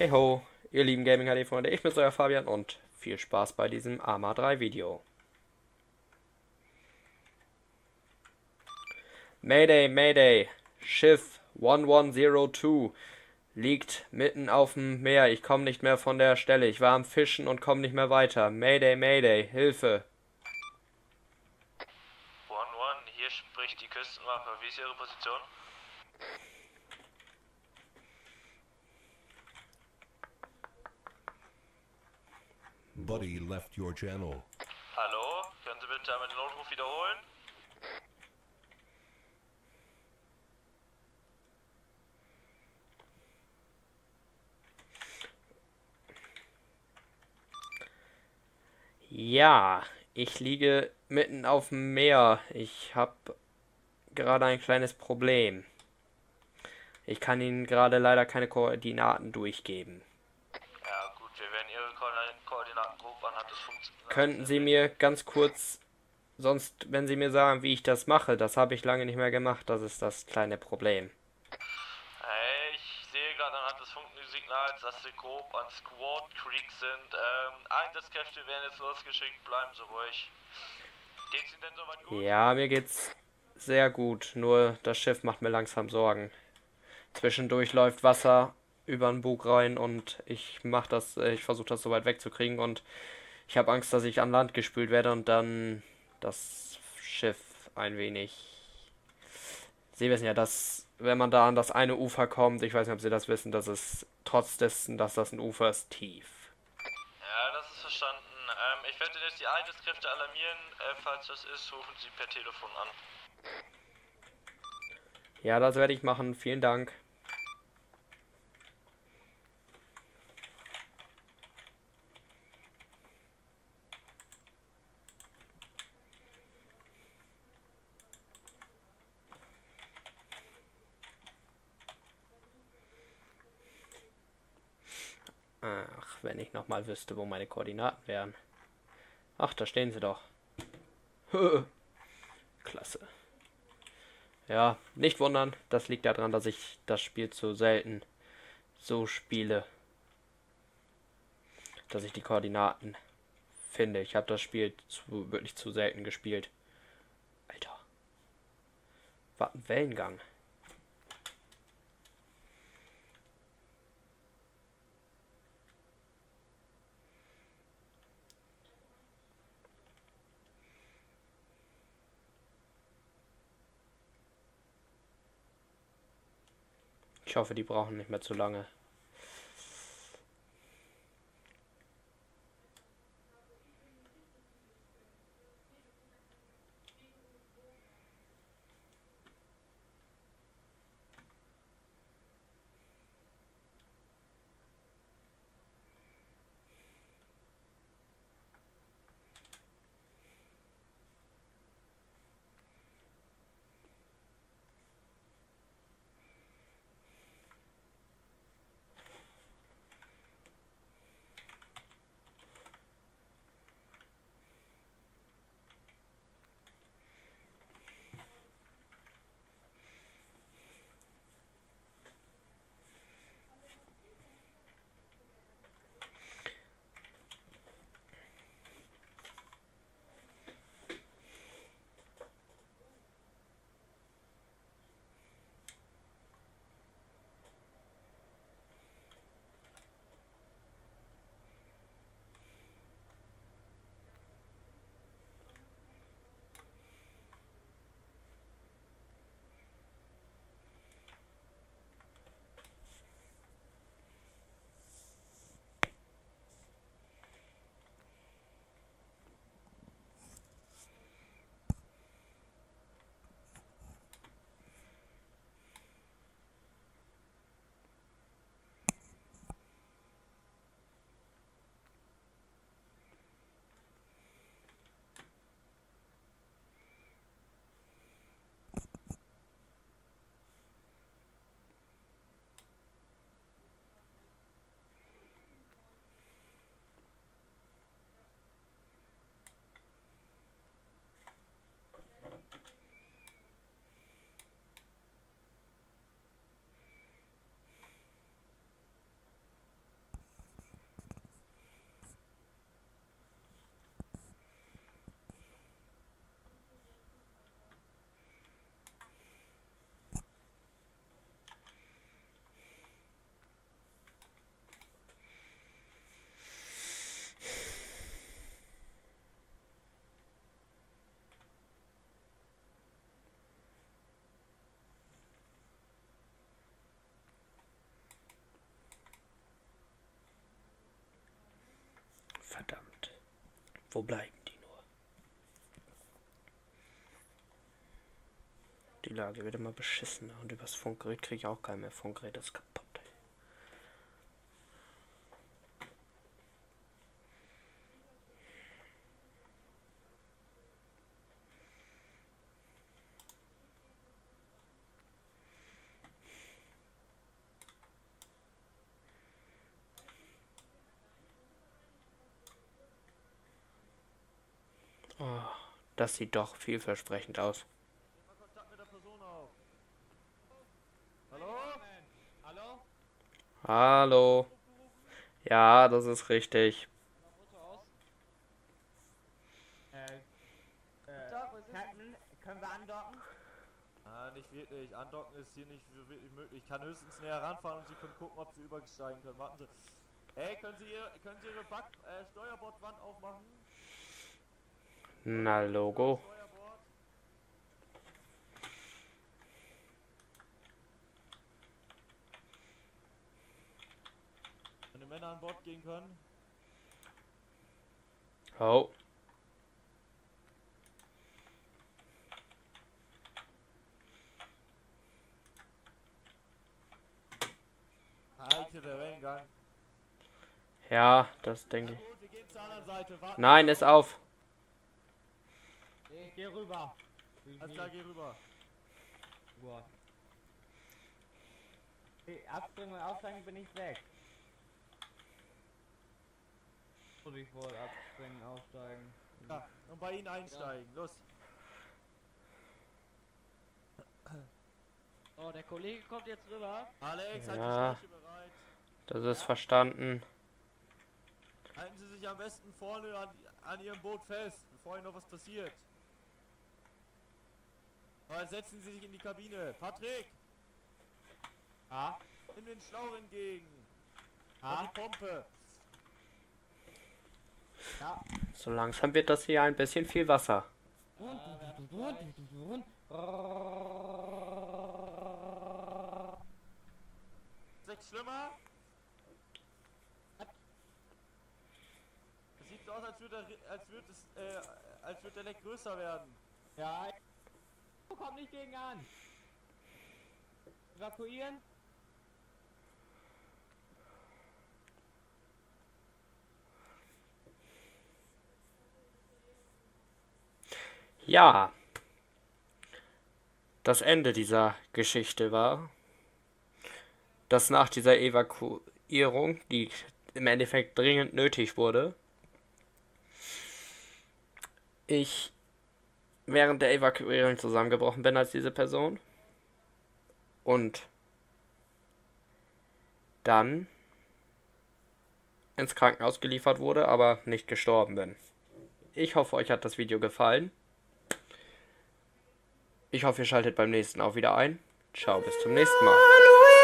Hey ho, ihr lieben Gaming HD Freunde, ich bin's euer Fabian und viel Spaß bei diesem Arma 3 Video. Mayday, Mayday, Schiff 1102 liegt mitten auf dem Meer, ich komme nicht mehr von der Stelle, ich war am Fischen und komme nicht mehr weiter. Mayday, Mayday, Hilfe. 11, hier spricht die Küstenwache, wie ist Ihre Position? Buddy left your channel. Hallo, können Sie bitte einmal den Notruf wiederholen? Ja, ich liege mitten auf dem Meer. Ich habe gerade ein kleines Problem. Ich kann Ihnen gerade leider keine Koordinaten durchgeben. Könnten Sie mir ganz kurz, sonst, wenn Sie mir sagen, wie ich das mache, das habe ich lange nicht mehr gemacht, das ist das kleine Problem. Hey, ich sehe gerade anhand des Funksignals, dass Sie grob an Squad Creek sind. Einsatzkräfte werden jetzt losgeschickt, bleiben Sie ruhig. Geht's Ihnen denn soweit gut? Ja, mir geht's sehr gut, nur das Schiff macht mir langsam Sorgen. Zwischendurch läuft Wasser über den Bug rein und ich versuche das so weit wegzukriegen und ich habe Angst, dass ich an Land gespült werde und dann das Schiff ein wenig... Sie wissen ja, dass wenn man da an das eine Ufer kommt, ich weiß nicht, ob Sie das wissen, dass es trotz dessen, dass das ein Ufer ist, tief. Ja, das ist verstanden. Ich werde jetzt die Einsatzkräfte alarmieren. Falls das ist, rufen Sie per Telefon an. Ja, das werde ich machen. Vielen Dank. Ach, wenn ich nochmal wüsste, wo meine Koordinaten wären. Ach, da stehen sie doch. Klasse. Ja, nicht wundern, das liegt daran, dass ich das Spiel zu selten so spiele, dass ich die Koordinaten finde. Ich habe das Spiel wirklich zu selten gespielt. Alter. Was ein Wellengang. Ich hoffe, die brauchen nicht mehr zu lange. Wo bleiben die nur? Die Lage wird immer beschissener und übers Funkgerät kriege ich auch keinen mehr. Funkgerät ist kaputt. Das sieht doch vielversprechend aus. Hallo? Hallo? Hallo? Ja, das ist richtig. Können wir andocken? Nein, nicht wirklich. Andocken ist hier nicht wirklich möglich. Ich kann höchstens näher ranfahren und Sie können gucken, ob Sie übersteigen können. Warten Sie. Ey, können Sie Ihre Steuerbordwand aufmachen? Na, Logo. Wenn die Männer an Bord gehen können. Oh. Halte der Wellengang. Ja, das denke ich. Gut, wir gehen zur anderen Seite. Warten. Nein, ist auf. Ich geh rüber. Alles klar, geh rüber. Boah. Abspringen und aufsteigen bin ich weg. Und ich wollte abspringen, aufsteigen. Ja, und bei Ihnen einsteigen. Ja. Los. Oh, der Kollege kommt jetzt rüber. Alex, ja. Halt die Schläuche bereit. Das ist verstanden. Halten Sie sich am besten vorne an Ihrem Boot fest, bevor Ihnen noch was passiert. Setzen Sie sich in die Kabine. Patrick! Ah? Nimm den Schlauch entgegen. Ah? Und die Pumpe. Ja. So langsam wird das hier ein bisschen viel Wasser. Sechs schlimmer? Es sieht so aus, als würde der Leck größer werden. Ja. Kommt nicht gegen an. Evakuieren. Ja. Das Ende dieser Geschichte war, dass nach dieser Evakuierung, die im Endeffekt dringend nötig wurde, ich während der Evakuierung zusammengebrochen bin als diese Person. Und dann ins Krankenhaus geliefert wurde, aber nicht gestorben bin. Ich hoffe, euch hat das Video gefallen. Ich hoffe, ihr schaltet beim nächsten auch wieder ein. Ciao, bis zum nächsten Mal.